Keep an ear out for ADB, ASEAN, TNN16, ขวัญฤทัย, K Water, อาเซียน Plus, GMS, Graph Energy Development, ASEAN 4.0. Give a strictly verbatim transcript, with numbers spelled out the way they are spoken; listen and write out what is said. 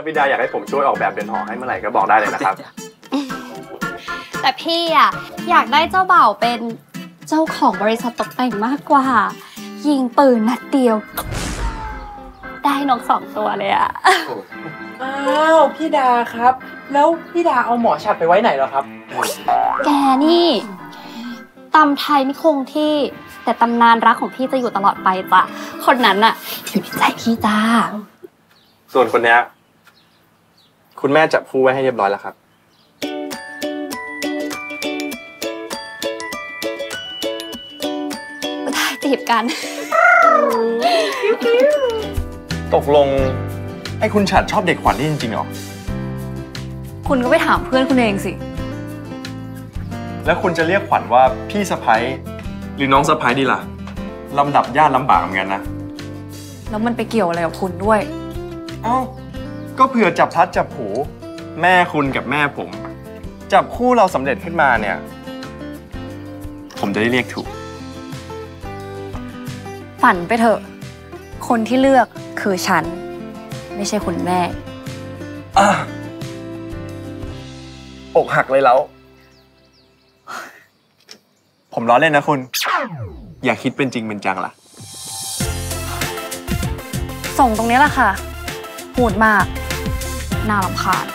าพี่ดาอยากให้ผมช่วยออกแบบเรือนหอให้เมื่อไหร่ก็บอกได้เลยนะครับแต่พี่อ่ะอยากได้เจ้าบ่าวเป็นเจ้าของบริษัทตกแต่งมากกว่ายิงปืนนัดเดียวได้นกสองตัวเลยอ่ะอ้าวพี่ดาครับแล้วพี่ดาเอาหมอฉัดไปไว้ไหนเหรอครับแกนี่ตำไทยไม่คงที่แต่ตำนานรักของพี่จะอยู่ตลอดไปจ้ะคนนั้นอ่ะอยู่ในใจพี่จ้าส่วนคนนี้คุณแม่จับคู่ไว้ให้เรียบร้อยแล้วครับได้ตีบกันตกลงไอ้คุณฉัดชอบเด็กขวัญนี่จริงๆหรอคุณก็ไปถามเพื่อนคุณเองสิแล้วคุณจะเรียกขวัญว่าพี่สะพ้ายหรือน้องสะพ้ายดีล่ะลำดับญาติลำบากเหมือนกันนะแล้วมันไปเกี่ยวอะไรกับคุณด้วยเอ้าก็เผื่อจับทัดจับผูแม่คุณกับแม่ผมจับคู่เราสำเร็จขึ้นมาเนี่ยผมจะได้เรียกถูกฝันไปเถอะคนที่เลือกคือฉันไม่ใช่คุณแม่อ่ะอกหักเลยแล้วผมล้อเล่นนะคุณอย่าคิดเป็นจริงเป็นจังล่ะส่งตรงนี้แหละค่ะพูดมากน่ารำคาญ